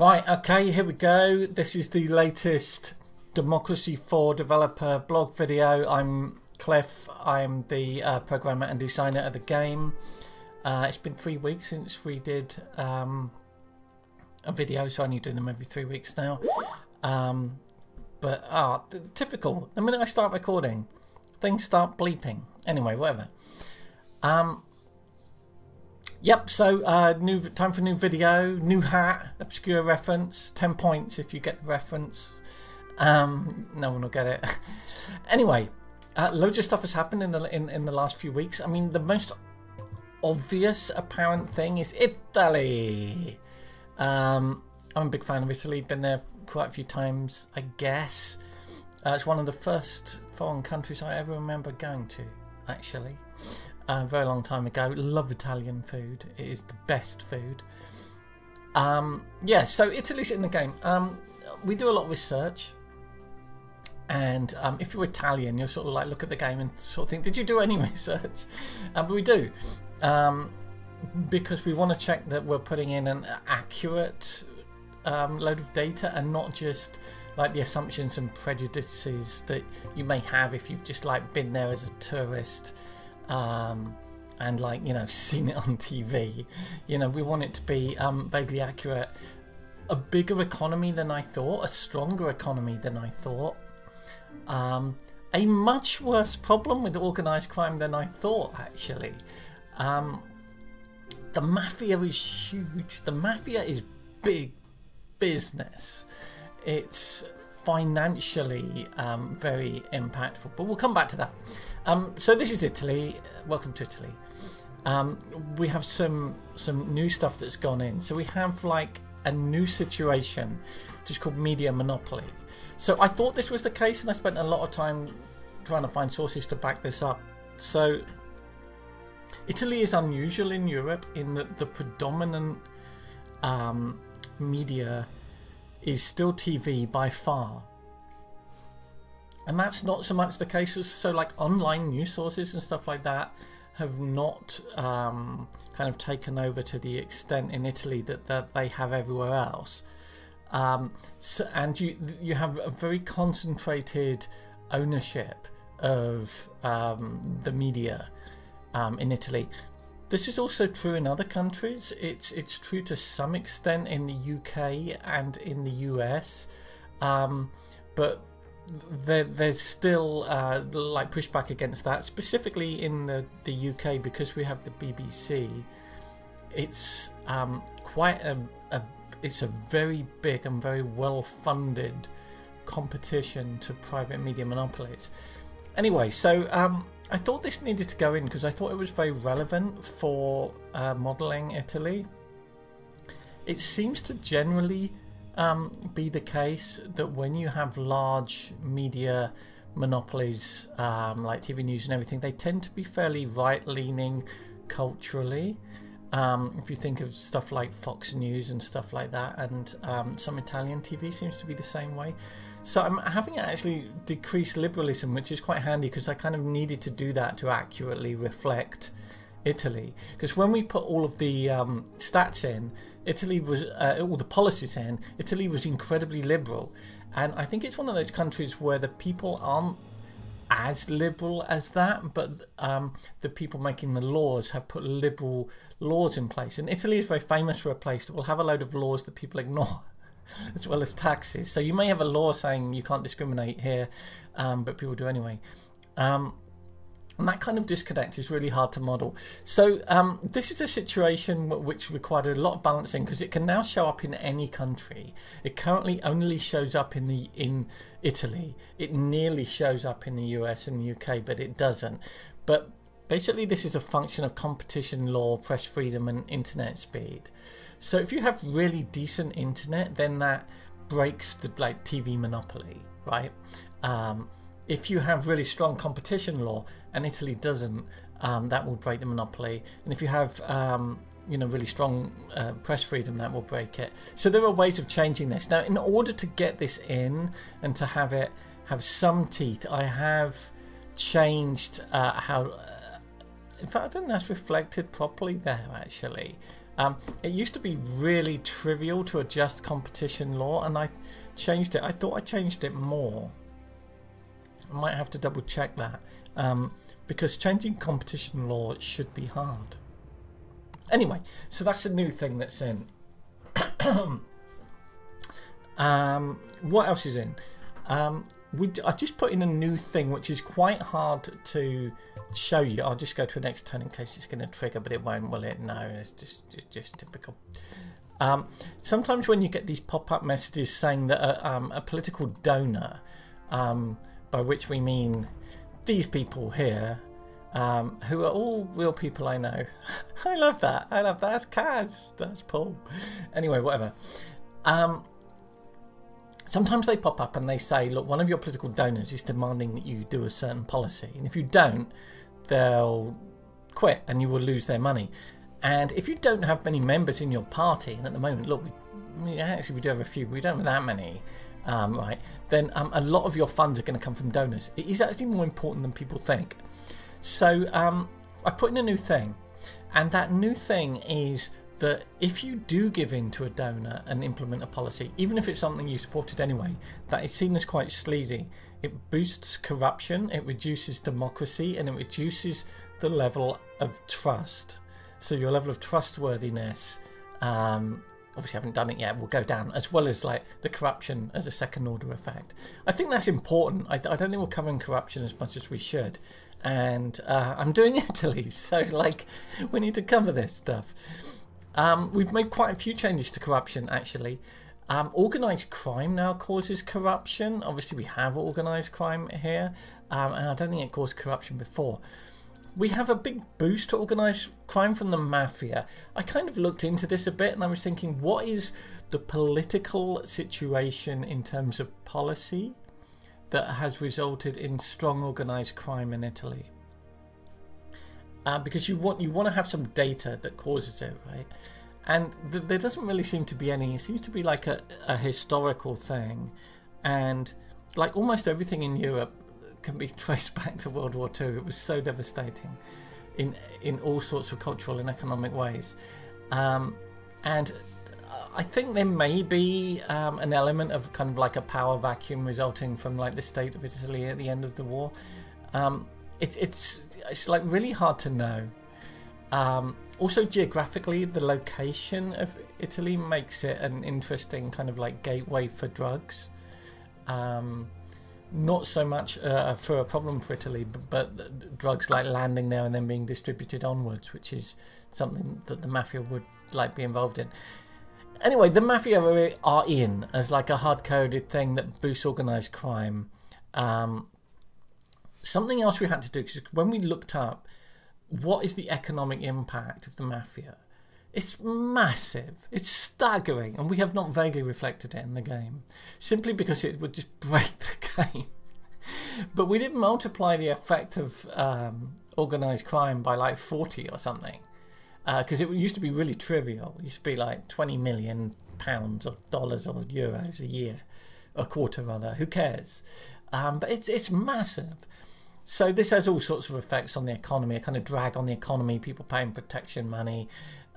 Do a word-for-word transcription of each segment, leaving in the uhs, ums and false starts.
Right, okay, here we go. This is the latest Democracy four developer blog video. I'm Cliff. I'm the uh, programmer and designer of the game. Uh, it's been three weeks since we did um, a video, so I only do them every three weeks now. Um, but, ah, oh, typical. The minute I start recording, things start bleeping. Anyway, whatever. Um... Yep, so uh, new time for new video, new hat, obscure reference, ten points if you get the reference. Um, no one will get it. Anyway, uh, loads of stuff has happened in the in, in the last few weeks. I mean, the most obvious apparent thing is Italy. Um, I'm a big fan of Italy, been there quite a few times, I guess. Uh, it's one of the first foreign countries I ever remember going to, actually. A very long time ago. Love Italian food. It is the best food. Um, yeah, so Italy's in the game. Um, we do a lot of research, and um, if you're Italian, you'll sort of like look at the game and sort of think, did you do any research? Uh, but we do, um, because we want to check that we're putting in an accurate um, load of data and not just like the assumptions and prejudices that you may have if you've just like been there as a tourist. Um, and like, you know, seen it on T V. You know, we want it to be um, vaguely accurate. A bigger economy than I thought, a stronger economy than I thought, um, a much worse problem with organised crime than I thought, actually. Um, the mafia is huge. The mafia is big business. It's financially um, very impactful, but we'll come back to that. Um, so this is Italy. Welcome to Italy. Um, we have some some new stuff that's gone in. So we have like a new situation, which is called media monopoly. So I thought this was the case, and I spent a lot of time trying to find sources to back this up. So Italy is unusual in Europe in that the predominant um, media is still T V by far, and that's not so much the case. So like online news sources and stuff like that have not um, kind of taken over to the extent in Italy that, that they have everywhere else. Um, so, and you you have a very concentrated ownership of um, the media um, in Italy. This is also true in other countries. It's it's true to some extent in the U K and in the U S, um, but there, there's still uh, like pushback against that, specifically in the, the U K, because we have the B B C. It's um, quite a, a it's a very big and very well-funded competition to private media monopolies. Anyway, so. Um, I thought this needed to go in because I thought it was very relevant for uh, modelling Italy. It seems to generally um, be the case that when you have large media monopolies um, like T V news and everything, they tend to be fairly right-leaning culturally. Um, if you think of stuff like Fox News and stuff like that, and um, some Italian T V seems to be the same way. So I'm having it actually decrease liberalism, which is quite handy because I kind of needed to do that to accurately reflect Italy. Because when we put all of the um, stats in, Italy was uh, all the policies in, Italy was incredibly liberal, and I think it's one of those countries where the people aren't as liberal as that, but um, the people making the laws have put liberal laws in place. And Italy is very famous for a place that will have a load of laws that people ignore, as well as taxes. So you may have a law saying you can't discriminate here, um, but people do anyway. Um, and that kind of disconnect is really hard to model. So um, this is a situation which required a lot of balancing because it can now show up in any country. It currently only shows up in the in Italy. It nearly shows up in the U S and the U K, but it doesn't. But basically this is a function of competition law, press freedom and internet speed. So if you have really decent internet, then that breaks the like T V monopoly, right? Um, If you have really strong competition law, and Italy doesn't, um, that will break the monopoly. And if you have, um, you know, really strong uh, press freedom, that will break it. So there are ways of changing this. Now, in order to get this in and to have it have some teeth, I have changed uh, how. Uh, in fact, I don't think that's reflected properly there actually. Um, it used to be really trivial to adjust competition law, and I changed it. I thought I changed it more. I might have to double check that, um, because changing competition law should be hard. Anyway, so that's a new thing that's in. um, what else is in? Um, we d I just put in a new thing which is quite hard to show you. I'll just go to the next turn in case it's going to trigger, but it won't, will it? No, it's just it's just typical. Um, sometimes when you get these pop-up messages saying that a, um, a political donor, um, by which we mean these people here, um, who are all real people I know. I love that. I love that. That's Kaz. That's Paul. Anyway, whatever. Um, Sometimes they pop up and they say, look, one of your political donors is demanding that you do a certain policy. And if you don't, they'll quit and you will lose their money. And if you don't have many members in your party, and at the moment, look, we, actually we do have a few, but we don't have that many, um, right? Then um, a lot of your funds are going to come from donors. It is actually more important than people think. So um, I put in a new thing. And that new thing is that if you do give in to a donor and implement a policy, even if it's something you supported anyway, that is seen as quite sleazy. It boosts corruption, it reduces democracy, and it reduces the level of trust. So your level of trustworthiness, um, obviously I haven't done it yet, will go down, as well as like the corruption as a second order effect. I think that's important. I, I don't think we're covering corruption as much as we should. And uh, I'm doing Italy, so like we need to cover this stuff. Um, we've made quite a few changes to corruption, actually. Um, organised crime now causes corruption. Obviously, we have organised crime here, um, and I don't think it caused corruption before. We have a big boost to organised crime from the mafia. I kind of looked into this a bit, and I was thinking, what is the political situation in terms of policy that has resulted in strong organised crime in Italy? Uh, because you want you want to have some data that causes it, right? And th there doesn't really seem to be any. It seems to be like a, a historical thing, and like almost everything in Europe can be traced back to World War Two. It was so devastating in in all sorts of cultural and economic ways, um, and I think there may be um, an element of kind of like a power vacuum resulting from like the state of Italy at the end of the war. Um, It, it's it's like really hard to know. Um, also geographically, the location of Italy makes it an interesting kind of like gateway for drugs. Um, not so much uh, for a problem for Italy, but, but drugs like landing there and then being distributed onwards, which is something that the mafia would like be involved in. Anyway, the mafia are in as like a hard-coded thing that boosts organised crime. Um, Something else we had to do, because when we looked up what is the economic impact of the mafia, it's massive, it's staggering, and we have not vaguely reflected it in the game, simply because it would just break the game. But we did multiply the effect of um, organised crime by like forty or something, because uh, it used to be really trivial. It used to be like twenty million pounds or dollars or euros a year, a quarter rather, who cares? Um, but it's, it's massive. So this has all sorts of effects on the economy, a kind of drag on the economy, people paying protection money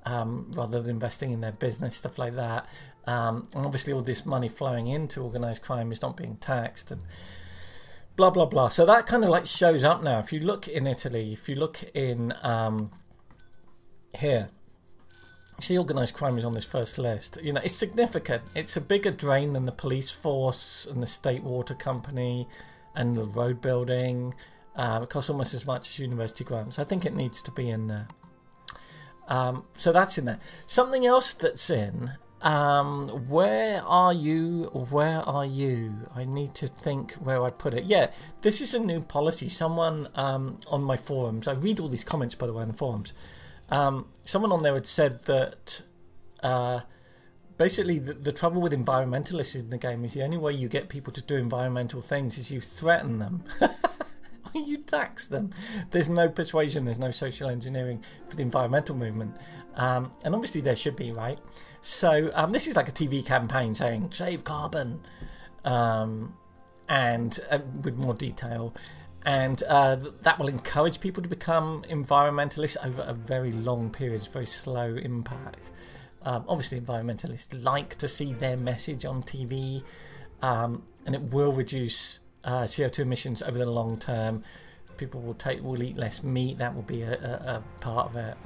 um, rather than investing in their business, stuff like that. Um, and obviously all this money flowing into organised crime is not being taxed and blah, blah, blah. So that kind of like shows up now. If you look in Italy, if you look in um, here, you see organised crime is on this first list. You know, it's significant. It's a bigger drain than the police force and the state water company and the road building. Um, it costs almost as much as university grants. I think it needs to be in there. Um, so that's in there. Something else that's in. Um, where are you? Where are you? I need to think where I put it. Yeah, this is a new policy. Someone um, on my forums. I read all these comments, by the way, on the forums. Um, someone on there had said that uh, basically the, the trouble with environmentalists in the game is the only way you get people to do environmental things is you threaten them. You tax them. There's no persuasion, there's no social engineering for the environmental movement. Um, and obviously there should be, right? So um, this is like a T V campaign saying, save carbon, um, and uh, with more detail. And uh, that will encourage people to become environmentalists over a very long period. It's very slow impact. Um, obviously, environmentalists like to see their message on T V, um, and it will reduce uh, C O two emissions over the long term. People will take, will eat less meat. That will be a, a, a part of it,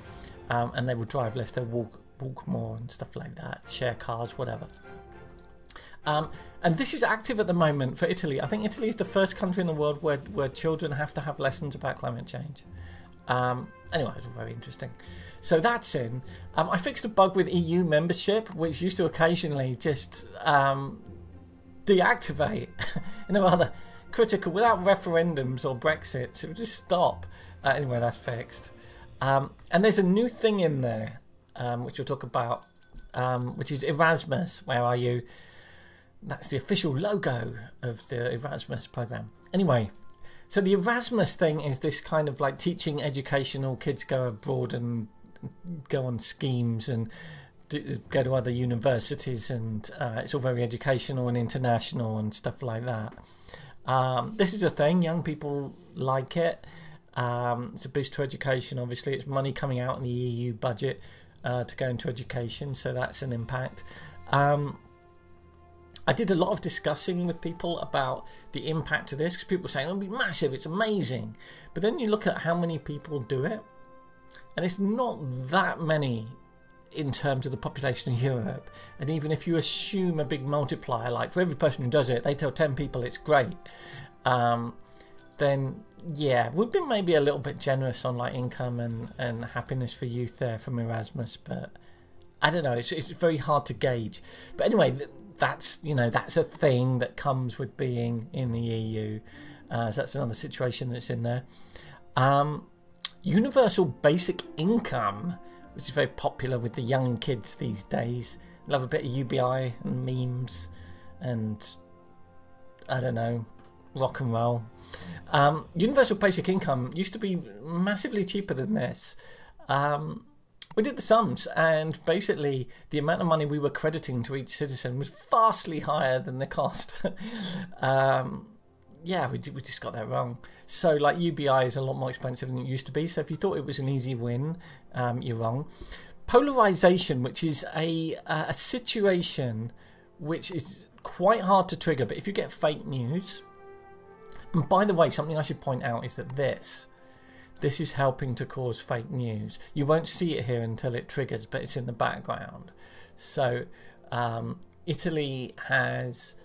um, and they will drive less. They'll walk, walk more, and stuff like that. Share cars, whatever. Um, and this is active at the moment for Italy. I think Italy is the first country in the world where, where children have to have lessons about climate change. Um, anyway, it's very interesting. So that's in. Um, I fixed a bug with E U membership, which used to occasionally just um, deactivate in a rather critical, without referendums or Brexits, it would just stop. Uh, anyway, that's fixed. Um, and there's a new thing in there, um, which we'll talk about, um, which is Erasmus. Where are you? That's the official logo of the Erasmus program. Anyway, so the Erasmus thing is this kind of like teaching, educational, kids go abroad and go on schemes and do, go to other universities, and uh, it's all very educational and international and stuff like that. Um, this is a thing, young people like it. Um, it's a boost to education, obviously. It's money coming out in the E U budget uh, to go into education, so that's an impact. Um, I did a lot of discussing with people about the impact of this, because people were saying it'll be massive, it's amazing. But then you look at how many people do it, and it's not that many in terms of the population of Europe. And even if you assume a big multiplier, like for every person who does it, they tell ten people it's great, um, then yeah, we've been maybe a little bit generous on like income and, and happiness for youth there from Erasmus, but I don't know, it's, it's very hard to gauge. But anyway, that's, you know, that's a thing that comes with being in the E U. Uh, so that's another situation that's in there. Um, universal basic income, which is very popular with the young kids these days. Love a bit of U B I and memes and, I don't know, rock and roll. Um, universal basic income used to be massively cheaper than this. Um, We did the sums, and basically the amount of money we were crediting to each citizen was vastly higher than the cost. um, yeah, we, did, we just got that wrong. So like U B I is a lot more expensive than it used to be, so if you thought it was an easy win, um, you're wrong. Polarisation, which is a, uh, a situation which is quite hard to trigger, but if you get fake news, and by the way, something I should point out is that this, This is helping to cause fake news. You won't see it here until it triggers, but it's in the background. So um, Italy has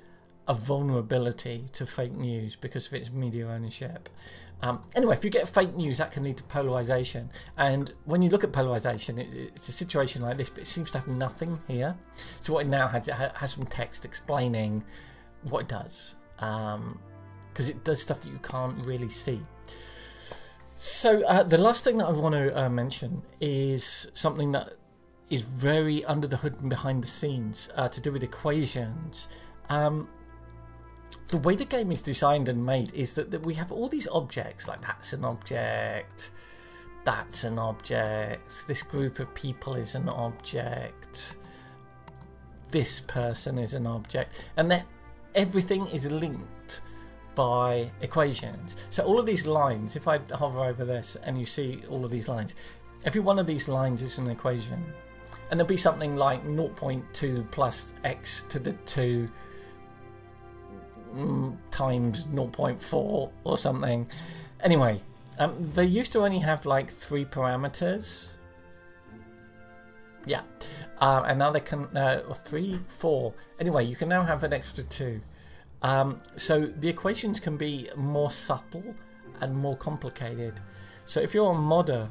a vulnerability to fake news because of its media ownership. Um, anyway, if you get fake news, that can lead to polarisation. And when you look at polarisation, it, it's a situation like this, but it seems to have nothing here. So what it now has, it has some text explaining what it does, um, because it does stuff that you can't really see. So uh, the last thing that I want to uh, mention is something that is very under the hood and behind the scenes, uh, to do with equations. Um, the way the game is designed and made is that, that we have all these objects, like that's an object, that's an object, this group of people is an object, this person is an object, and that everything is linked by equations. So all of these lines, if I hover over this and you see all of these lines, every one of these lines is an equation, and there'll be something like zero point two plus x to the two times zero point four or something. Anyway, um, they used to only have like three parameters, yeah, uh, and now they can, uh, or three, four, anyway you can now have an extra two. Um, so the equations can be more subtle and more complicated. So if you're a modder,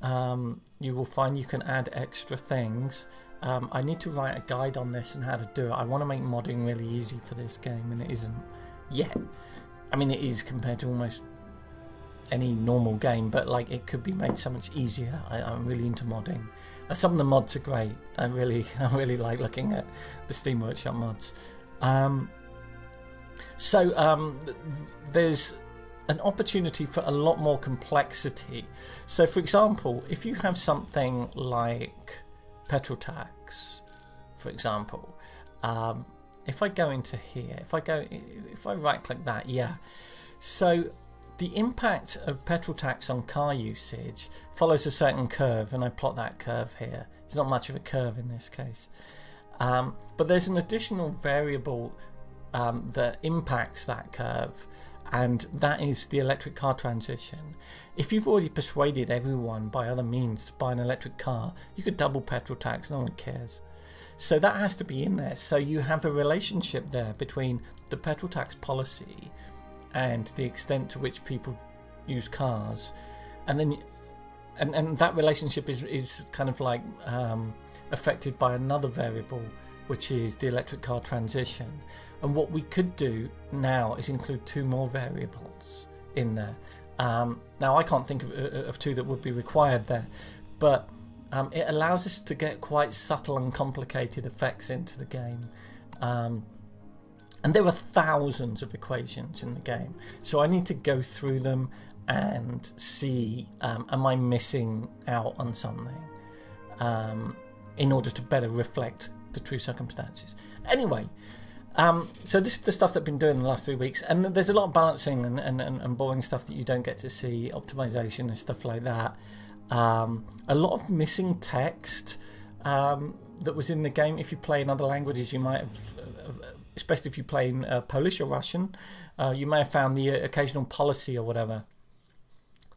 um, you will find you can add extra things. Um, I need to write a guide on this and how to do it. I want to make modding really easy for this game, and it isn't yet. I mean, it is compared to almost any normal game, but like it could be made so much easier. I, I'm really into modding. Uh, some of the mods are great. I really, I really like looking at the Steam Workshop mods. Um, So um, there's an opportunity for a lot more complexity. So for example, if you have something like petrol tax, for example, um, if I go into here, if I go, if I right click that, yeah. So The impact of petrol tax on car usage follows a certain curve, and I plot that curve here. It's not much of a curve in this case. Um, but there's an additional variable um, that impacts that curve, and that is the electric car transition. If you've already persuaded everyone by other means to buy an electric car, you could double petrol tax, no one cares. So that has to be in there. So you have a relationship there between the petrol tax policy and the extent to which people use cars, and then and, and that relationship is, is kind of like um, affected by another variable, which is the electric car transition. And what we could do now is include two more variables in there. Um, now I can't think of, of two that would be required there, but um, it allows us to get quite subtle and complicated effects into the game. Um, And there are thousands of equations in the game, so I need to go through them and see, um, am I missing out on something, um, in order to better reflect the true circumstances. Anyway, um, so this is the stuff that I've been doing the last three weeks, and there's a lot of balancing and, and, and boring stuff that you don't get to see, optimization and stuff like that. Um, a lot of missing text um, that was in the game. If you play in other languages, you might have... Uh, especially if you play in uh, Polish or Russian, uh, you may have found the occasional policy or whatever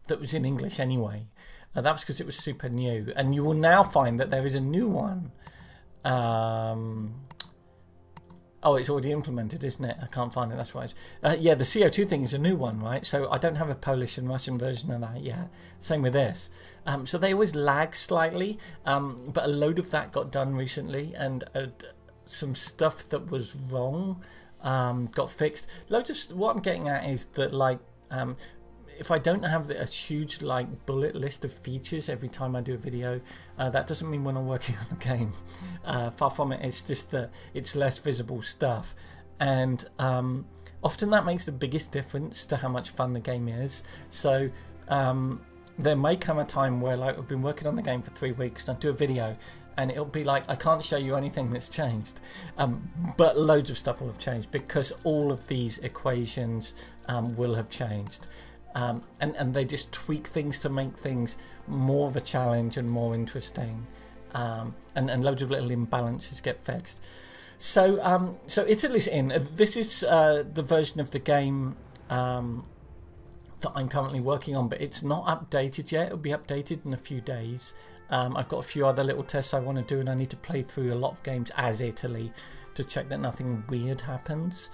that was in English anyway. Uh, that was because it was super new, and you will now find that there is a new one. Um, oh, it's already implemented, isn't it? I can't find it, that's why. Uh, yeah, the C O two thing is a new one, right? So I don't have a Polish and Russian version of that yet. Same with this. Um, so they always lag slightly, um, but a load of that got done recently, and... Uh, some stuff that was wrong um, got fixed. Loads of what I'm getting at is that, like, um, if I don't have a huge like bullet list of features every time I do a video, uh, that doesn't mean when I'm working on the game. Uh, far from it. It's just that it's less visible stuff, and um, often that makes the biggest difference to how much fun the game is. So. Um, There may come a time where, like, I've been working on the game for three weeks and I do a video and it'll be like, I can't show you anything that's changed. Um, but loads of stuff will have changed because all of these equations um, will have changed. Um, and, and they just tweak things to make things more of a challenge and more interesting. Um, and, and loads of little imbalances get fixed. So, um, so Italy's in. This is uh, the version of the game... Um, that I'm currently working on, but it's not updated yet. It'll be updated in a few days. Um, I've got a few other little tests I want to do, and I need to play through a lot of games as Italy to check that nothing weird happens.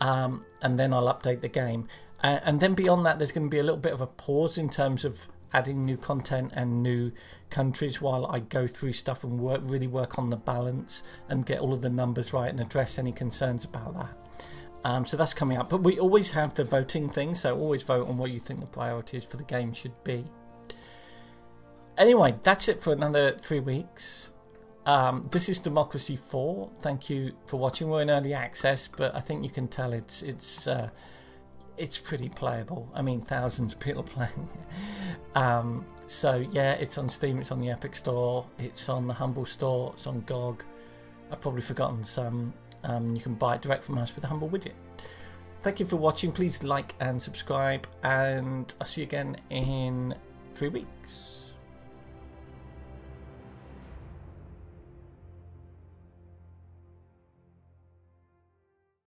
Um, and then I'll update the game. Uh, and then beyond that, there's going to be a little bit of a pause in terms of adding new content and new countries while I go through stuff and work, really work on the balance and get all of the numbers right and address any concerns about that. Um, so that's coming up, but we always have the voting thing, so always vote on what you think the priorities for the game should be. Anyway, that's it for another three weeks. Um, this is Democracy four. Thank you for watching. We're in early access, but I think you can tell it's it's uh, it's pretty playable. I mean, thousands of people playing it. Um, so yeah, it's on Steam, it's on the Epic Store, it's on the Humble Store, it's on G O G. I've probably forgotten some. Um, you can buy it direct from us with a Humble widget. Thank you for watching. Please like and subscribe, and I'll see you again in three weeks.